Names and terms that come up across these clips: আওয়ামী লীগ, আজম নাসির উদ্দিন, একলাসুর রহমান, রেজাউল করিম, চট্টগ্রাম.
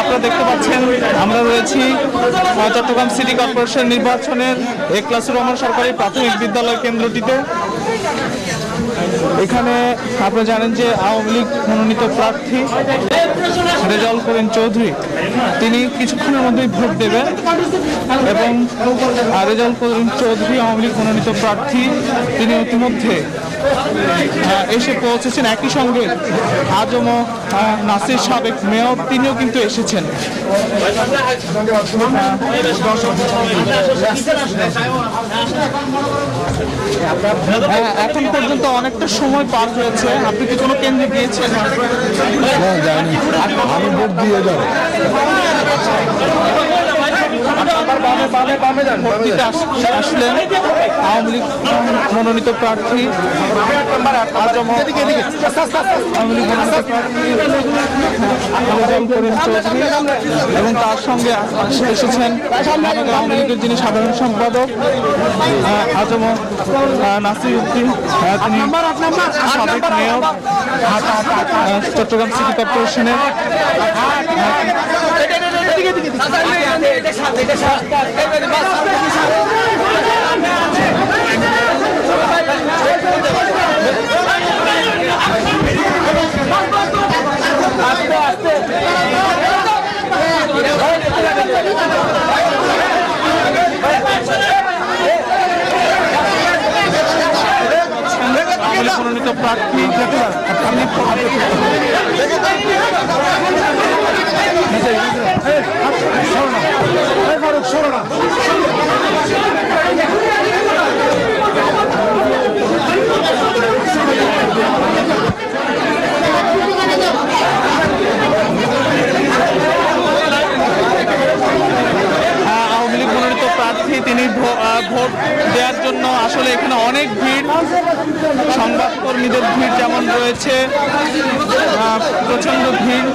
আপনারা দেখতে পাচ্ছেন আমরা রয়েছি চট্টগ্রাম সিটি কর্পোরেশন নির্বাচনের একলাসুর রহমান সরকারি প্রাথমিক বিদ্যালয় কেন্দ্রটিতে। এখানে আপনারা জানেন যে আওয়ামী লীগ মনোনীত প্রার্থী রেজাউল করিম চৌধুরী তিনি কিছুক্ষণের মধ্যেই ভোট দেবেন এবং রেজাউল করিম চৌধুরী আওয়ামী লীগ মনোনীত প্রার্থী তিনি ইতিমধ্যে এসে পৌঁছেছেন। একই সঙ্গে আজম নাসির সাবেক মেয়র তিনিও কিন্তু এসেছেন। এখন পর্যন্ত অনেকটা সময় পার হয়েছে, আপনি কি কোনো কেন্দ্রে গিয়েছেন? আসলেন আওয়ামী লীগ মনোনীত প্রার্থী এবং তার সঙ্গে এসেছেন আওয়ামী লীগের যিনি সাধারণ সম্পাদক আজম নাসির উদ্দিন, তিনি সাবেক মেয়র চট্টগ্রাম সিটি কর্পোরেশনের। মনোনীত প্রার্থী মারুক সরোনা আওয়ামী লীগ মনোনীত প্রার্থী তিনি ভোট দেওয়ার জন্য আসলে এখানে অনেক ভিড়, সংবাদকর্মীদের ভিড় যেমন রয়েছে প্রচন্ড ভিড়।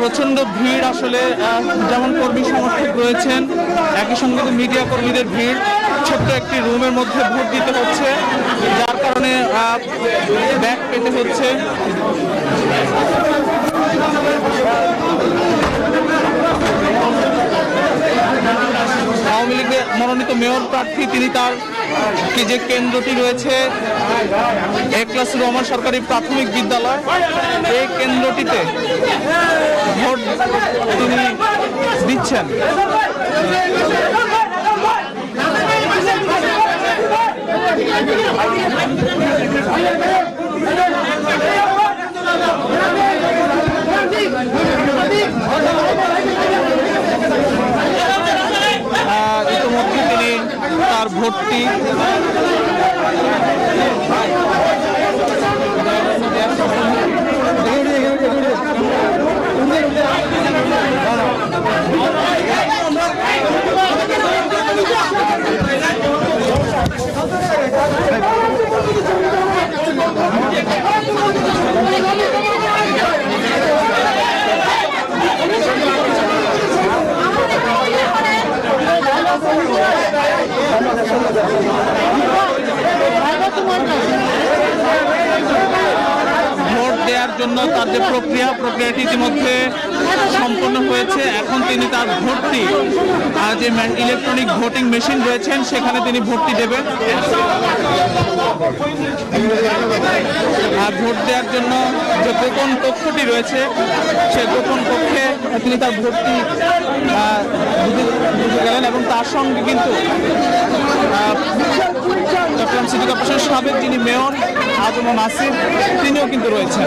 প্রচন্ড ভিড় আসলে, যেমন কর্মী সমর্থক রয়েছেন একই সঙ্গে মিডিয়া কর্মীদের ভিড়। ছোট্ট একটি রুমের মধ্যে ভোট দিতে হচ্ছে, যার কারণে ব্যাগ পেতে হচ্ছে। আওয়ামী লীগের মনোনীত মেয়র প্রার্থী তিনি তার যে কেন্দ্রটি রয়েছে একলাসুর রহমান সরকারি প্রাথমিক বিদ্যালয়, এই কেন্দ্রটিতে ভোট তিনি দিচ্ছেন। ইতিমধ্যে তিনি তার ভোটটি ভোট দেওয়ার জন্য তার যে প্রক্রিয়াটি ইতিমধ্যে সম্পন্ন হয়েছে। এখন তিনি তার ভোটটি যে ইলেকট্রনিক ভোটিং মেশিন রয়েছেন সেখানে তিনি ভোটটি দেবেন। আর ভোট দেওয়ার জন্য যে গোপন কক্ষটি রয়েছে সে গোপন কক্ষে তিনি তার ভোটটি বুঝে গেলেন এবং তার সঙ্গে কিন্তু চট্টগ্রাম সিটি কর্পোরেশনের সাবেক যিনি মেয়র আজম নাসির তিনিও কিন্তু রয়েছেন।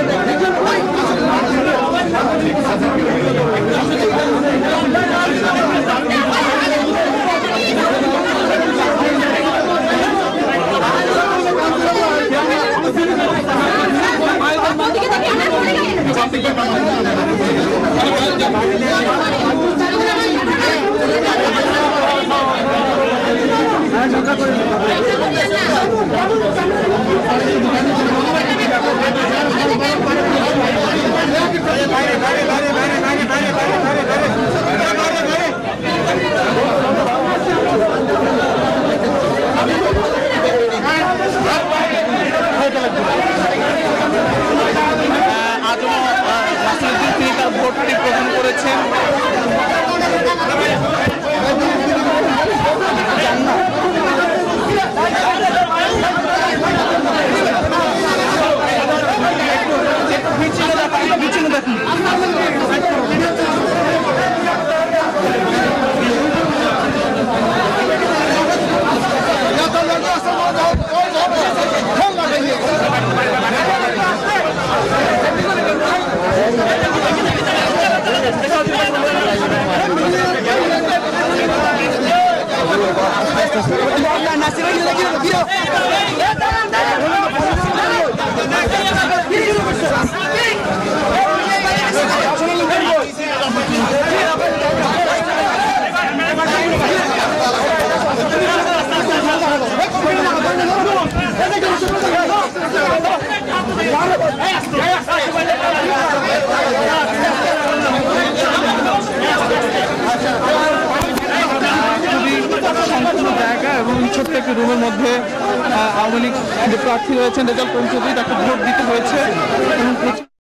একটি রুমের মধ্যে আওয়ামী লীগ প্রার্থী রয়েছেন রেজাউল করিম তাকে ভোট দিতে হয়েছে।